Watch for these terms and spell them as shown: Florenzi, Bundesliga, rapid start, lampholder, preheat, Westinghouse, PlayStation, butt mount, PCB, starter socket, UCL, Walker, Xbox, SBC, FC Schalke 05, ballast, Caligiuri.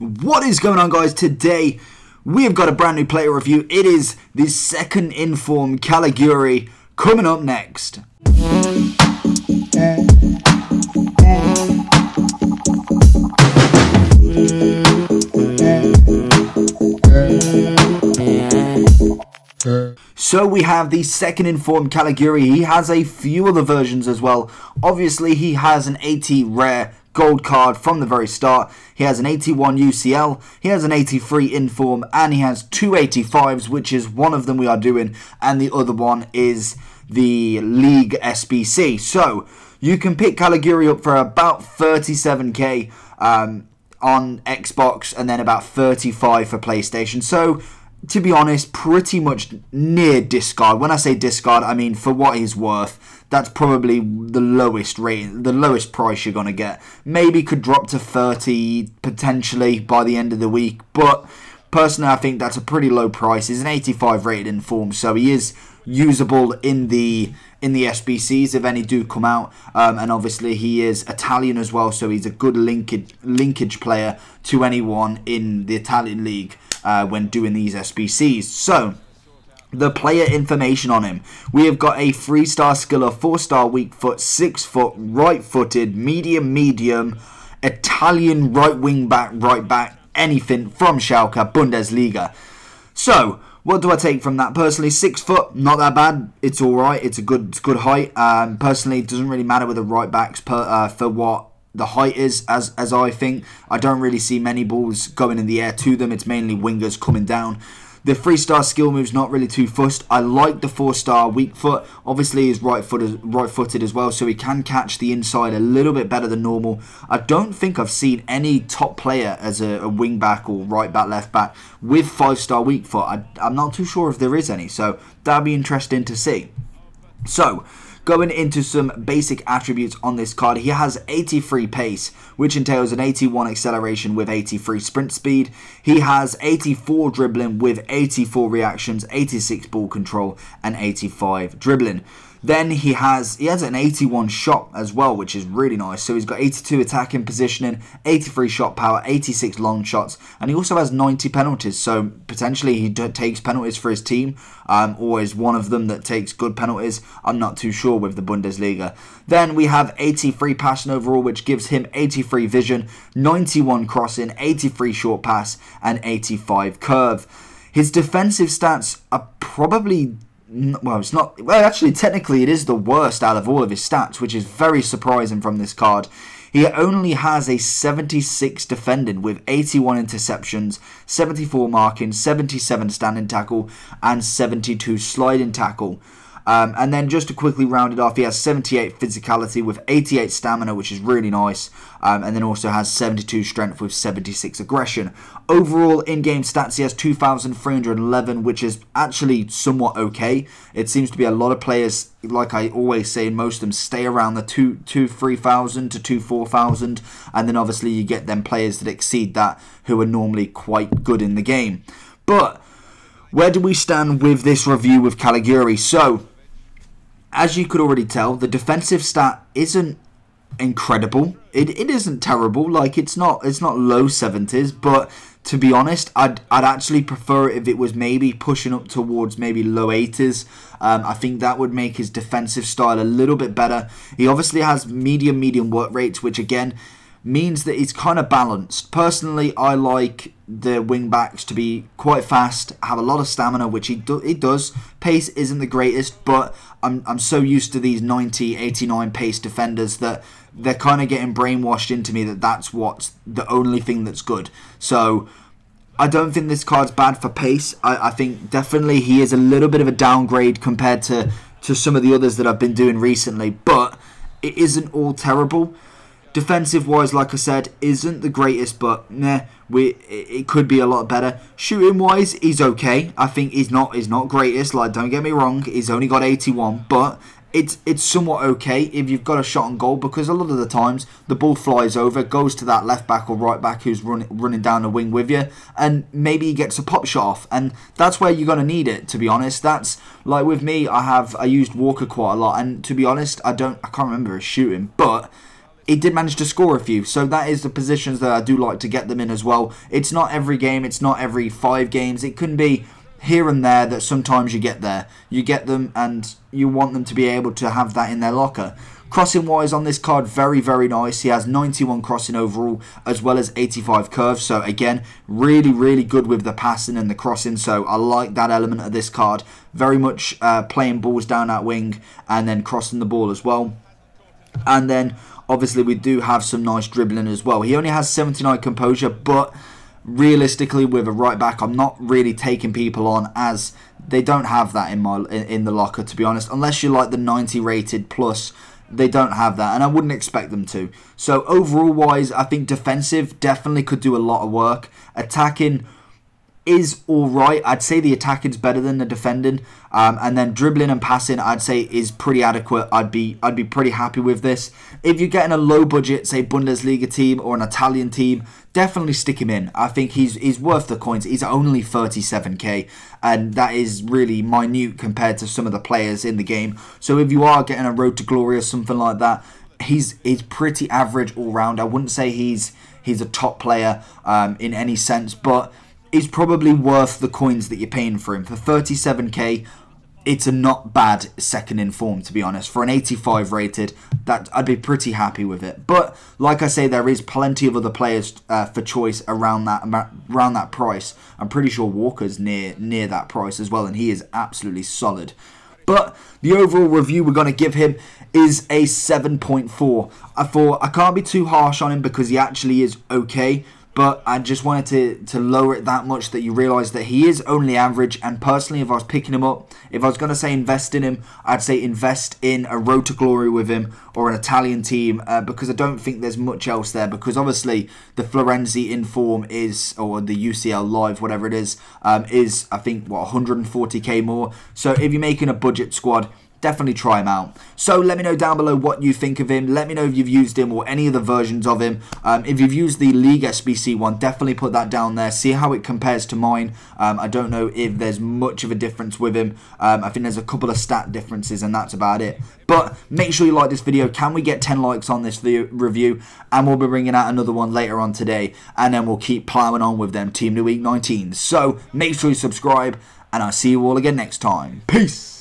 What is going on, guys? Today we have got a brand new player review. It is the second in-form Caligiuri coming up next. So we have the second in-form Caligiuri. He has a few other versions as well. Obviously, he has an 80 rare gold card from the very start. He has an 81 UCL, he has an 83 in-form, and he has two 85s, which is one of them we are doing, and the other one is the League SBC. So you can pick Caligiuri up for about 37k on Xbox, and then about 35 for PlayStation. So to be honest, pretty much near discard. When I say discard, I mean for what he's worth. That's probably the lowest rate, the lowest price you're going to get. Maybe could drop to 30 potentially by the end of the week, but personally I think that's a pretty low price. He's an 85 rated in form, so he is usable in the SBCs if any do come out, and obviously he is Italian as well, so he's a good linkage player to anyone in the Italian league when doing these SBCs. So the player information on him: we have got a 3-star skiller, 4-star weak foot, 6-foot, right-footed, medium, Italian right wing back, right back, anything from Schalke, Bundesliga. So what do I take from that? Personally, 6 foot, not that bad. It's all right. It's a good height. Personally, it doesn't really matter with the right backs for what the height is, as I think. I don't really see many balls going in the air to them. It's mainly wingers coming down. The 3-star skill move's not really too fussed. I like the 4-star weak foot. Obviously, he's right-footed as well, so he can catch the inside a little bit better than normal. I don't think I've seen any top player as a wing-back or right-back, left-back with 5-star weak foot. I'm not too sure if there is any, so that'd be interesting to see. So going into some basic attributes on this card, he has 83 pace, which entails an 81 acceleration with 83 sprint speed. He has 84 dribbling with 84 reactions, 86 ball control, and 85 dribbling. Then he has an 81 shot as well, which is really nice. So he's got 82 attacking positioning, 83 shot power, 86 long shots, and he also has 90 penalties. So potentially he takes penalties for his team, or is one of them that takes good penalties. I'm not too sure with the Bundesliga. Then we have 83 passing overall, which gives him 83 vision, 91 crossing, 83 short pass, and 85 curve. His defensive stats are probably, well, it's not, well, actually, technically it is the worst out of all of his stats, which is very surprising from this card. He only has a 76 defending with 81 interceptions, 74 marking, 77 standing tackle, and 72 sliding tackle. And then just to quickly round it off, he has 78 physicality with 88 stamina, which is really nice. And then also has 72 strength with 76 aggression. Overall, in-game stats, he has 2,311, which is actually somewhat okay. It seems to be a lot of players, like I always say, most of them stay around the 2,300 to 2,400. And then obviously you get them players that exceed that who are normally quite good in the game. But where do we stand with this review with Caligiuri? So as you could already tell, the defensive stat isn't incredible. It isn't terrible. Like, it's not low 70s, but to be honest, I'd actually prefer it if it was maybe pushing up towards maybe low 80s. I think that would make his defensive style a little bit better. He obviously has medium work rates, which again means that it's kind of balanced. Personally, I like the wing backs to be quite fast, have a lot of stamina, which he does. Pace isn't the greatest, but I'm so used to these 90, 89 pace defenders that they're kind of getting brainwashed into me that that's what's the only thing that's good. So I don't think this card's bad for pace. I think definitely he is a little bit of a downgrade compared to some of the others that I've been doing recently, but it isn't all terrible. Defensive-wise, like I said, isn't the greatest, but it could be a lot better. Shooting-wise, he's okay. I think he's not greatest. Like, don't get me wrong, he's only got 81, but it's somewhat okay if you've got a shot on goal, because a lot of the times the ball flies over, goes to that left back or right back who's running down the wing with you, and maybe he gets a pop shot off, and that's where you're going to need it, to be honest. That's like with me, I used Walker quite a lot, and to be honest, I can't remember his shooting, but it did manage to score a few. So that is the positions that I do like to get them in as well. It's not every game. It's not every 5 games. It can be here and there that sometimes you get there. You get them and you want them to be able to have that in their locker. Crossing-wise on this card, very, very nice. He has 91 crossing overall as well as 85 curves. So again, really, really good with the passing and the crossing. So I like that element of this card. Very much playing balls down that wing and then crossing the ball as well. And then obviously we do have some nice dribbling as well. He only has 79 composure, but realistically with a right back, I'm not really taking people on as they don't have that in the locker, to be honest. Unless you like the 90 rated plus, they don't have that, and I wouldn't expect them to. So overall wise, I think defensive definitely could do a lot of work. Attacking is alright. I'd say the attacking's better than the defending, and then dribbling and passing I'd say is pretty adequate. I'd be pretty happy with this. If you're getting a low budget, say Bundesliga team or an Italian team, definitely stick him in. I think he's worth the coins. He's only 37k, and that is really minute compared to some of the players in the game. So if you are getting a road to glory or something like that, he's pretty average all round. I wouldn't say he's a top player in any sense, but he's probably worth the coins that you're paying for him. For 37k, it's a not bad second in form, to be honest. For an 85 rated, that I'd be pretty happy with it. But like I say, there is plenty of other players for choice around that price. I'm pretty sure Walker's near that price as well, and he is absolutely solid. But the overall review we're going to give him is a 7.4. I thought I can't be too harsh on him because he actually is okay. But I just wanted to lower it that much that you realise that he is only average. And personally, if I was picking him up, if I was going to say invest in him, I'd say invest in a road to glory with him or an Italian team, because I don't think there's much else there. Because obviously the Florenzi in form is, or the UCL live, whatever it is I think, what, 140k more. So if you're making a budget squad, definitely try him out. So let me know down below what you think of him. Let me know if you've used him or any of the versions of him. If you've used the League SBC one, definitely put that down there. See how it compares to mine. I don't know if there's much of a difference with him. I think there's a couple of stat differences and that's about it. But make sure you like this video. Can we get 10 likes on this video review? And we'll be bringing out another one later on today. And then we'll keep plowing on with them Team New Week 19. So make sure you subscribe. And I'll see you all again next time. Peace.